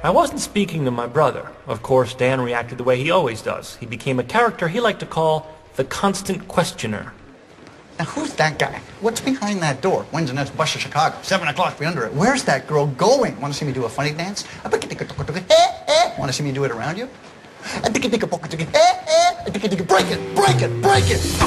I wasn't speaking to my brother. Of course, Dan reacted the way he always does. He became a character he liked to call the Constant Questioner. Now, who's that guy? What's behind that door? When's the next bus to Chicago? 7 o'clock, be under it. Where's that girl going? Want to see me do a funny dance? Want to see me do it around you? Break it, break it, break it!